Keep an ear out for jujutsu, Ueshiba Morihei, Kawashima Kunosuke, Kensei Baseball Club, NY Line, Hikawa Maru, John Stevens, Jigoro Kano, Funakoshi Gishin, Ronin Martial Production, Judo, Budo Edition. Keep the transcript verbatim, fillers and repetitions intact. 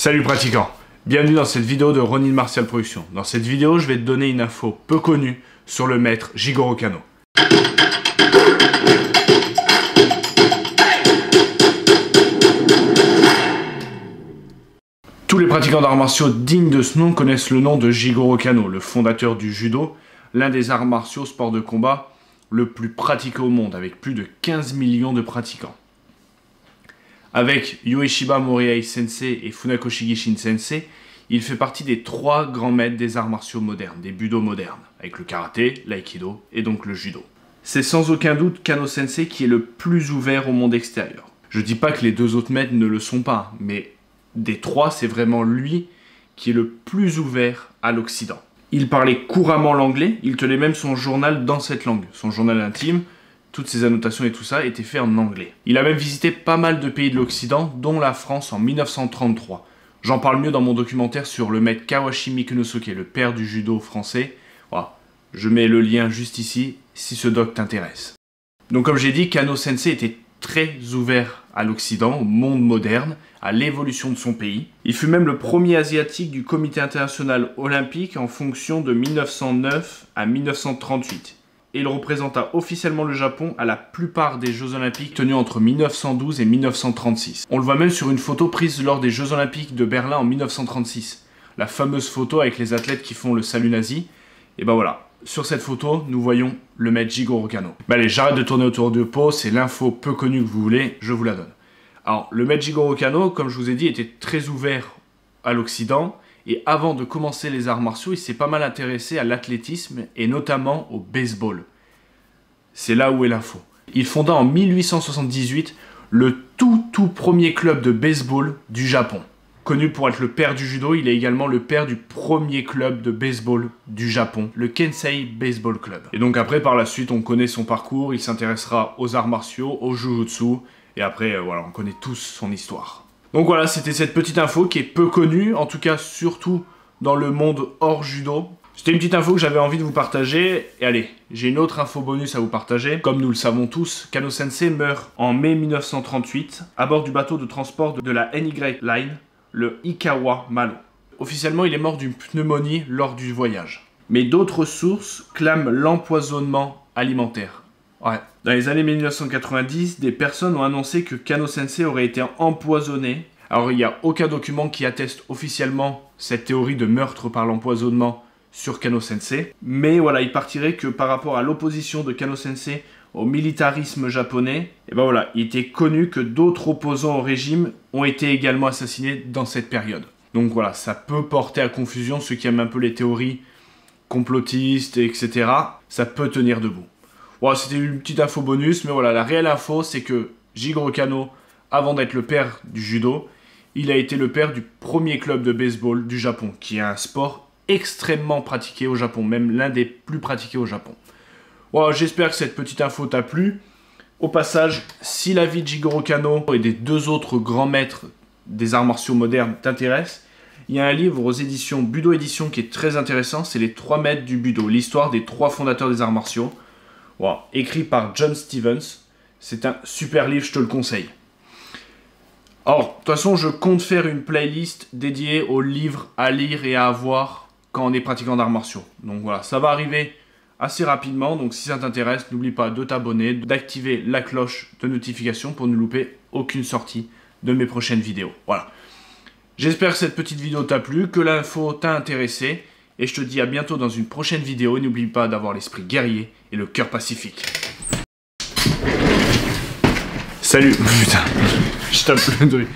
Salut pratiquants, bienvenue dans cette vidéo de Ronin Martial Production. Dans cette vidéo, je vais te donner une info peu connue sur le maître Jigoro Kano. Tous les pratiquants d'arts martiaux dignes de ce nom connaissent le nom de Jigoro Kano, le fondateur du judo, l'un des arts martiaux sport de combat le plus pratiqué au monde, avec plus de quinze millions de pratiquants. Avec Ueshiba Morihei Sensei et Funakoshi Gishin Sensei, il fait partie des trois grands maîtres des arts martiaux modernes, des Budo modernes, avec le karaté, l'aïkido et donc le judo. C'est sans aucun doute Kano Sensei qui est le plus ouvert au monde extérieur. Je dis pas que les deux autres maîtres ne le sont pas, mais des trois, c'est vraiment lui qui est le plus ouvert à l'Occident. Il parlait couramment l'anglais, il tenait même son journal dans cette langue, son journal intime. Toutes ces annotations et tout ça étaient faites en anglais. Il a même visité pas mal de pays de l'Occident, dont la France en mille neuf cent trente-trois. J'en parle mieux dans mon documentaire sur le maître Kawashima Kunosuke, le père du judo français. Voilà. Je mets le lien juste ici, si ce doc t'intéresse. Donc comme j'ai dit, Kano Sensei était très ouvert à l'Occident, au monde moderne, à l'évolution de son pays. Il fut même le premier asiatique du comité international olympique en fonction de mille neuf cent neuf à mille neuf cent trente-huit. Et il représenta officiellement le Japon à la plupart des Jeux Olympiques tenus entre mille neuf cent douze et mille neuf cent trente-six. On le voit même sur une photo prise lors des Jeux Olympiques de Berlin en mille neuf cent trente-six. La fameuse photo avec les athlètes qui font le salut nazi. Et ben voilà, sur cette photo, nous voyons le maître Jigoro Kano. Ben allez, j'arrête de tourner autour du pot, c'est l'info peu connue que vous voulez, je vous la donne. Alors, le maître Jigoro Kano, comme je vous ai dit, était très ouvert à l'Occident. Et avant de commencer les arts martiaux, il s'est pas mal intéressé à l'athlétisme et notamment au baseball. C'est là où est l'info. Il fonda en mille huit cent soixante-dix-huit le tout tout premier club de baseball du Japon. Connu pour être le père du judo, il est également le père du premier club de baseball du Japon, le Kensei Baseball Club. Et donc après, par la suite, on connaît son parcours, il s'intéressera aux arts martiaux, au jujutsu, et après, euh, voilà, on connaît tous son histoire. Donc voilà, c'était cette petite info qui est peu connue, en tout cas surtout dans le monde hors judo. C'était une petite info que j'avais envie de vous partager. Et allez, j'ai une autre info bonus à vous partager. Comme nous le savons tous, Kano Sensei meurt en mai mille neuf cent trente-huit à bord du bateau de transport de la N Y Line, le Hikawa Maru. Officiellement, il est mort d'une pneumonie lors du voyage. Mais d'autres sources clament l'empoisonnement alimentaire. Ouais. Dans les années mille neuf cent quatre-vingt-dix, des personnes ont annoncé que Kano Sensei aurait été empoisonné. Alors il n'y a aucun document qui atteste officiellement cette théorie de meurtre par l'empoisonnement sur Kano Sensei. Mais voilà, il partirait que par rapport à l'opposition de Kano Sensei au militarisme japonais, et ben voilà, il était connu que d'autres opposants au régime ont été également assassinés dans cette période. Donc voilà, ça peut porter à confusion ceux qui aiment un peu les théories complotistes, et cetera. Ça peut tenir debout. Bon, c'était une petite info bonus, mais voilà, la réelle info, c'est que Jigoro Kano, avant d'être le père du judo, il a été le père du premier club de baseball du Japon, qui est un sport extrêmement pratiqué au Japon, même l'un des plus pratiqués au Japon. Bon, j'espère que cette petite info t'a plu. Au passage, si la vie de Jigoro Kano et des deux autres grands maîtres des arts martiaux modernes t'intéresse, il y a un livre aux éditions Budo Edition qui est très intéressant, c'est Les trois maîtres du Budo, l'histoire des trois fondateurs des arts martiaux. Wow. Écrit par John Stevens, c'est un super livre, je te le conseille. Or, de toute façon, je compte faire une playlist dédiée aux livres à lire et à avoir quand on est pratiquant d'arts martiaux. Donc voilà, ça va arriver assez rapidement, donc si ça t'intéresse, n'oublie pas de t'abonner, d'activer la cloche de notification pour ne louper aucune sortie de mes prochaines vidéos. Voilà. J'espère que cette petite vidéo t'a plu, que l'info t'a intéressé. Et je te dis à bientôt dans une prochaine vidéo. N'oublie pas d'avoir l'esprit guerrier et le cœur pacifique. Salut, putain, je tape le truc.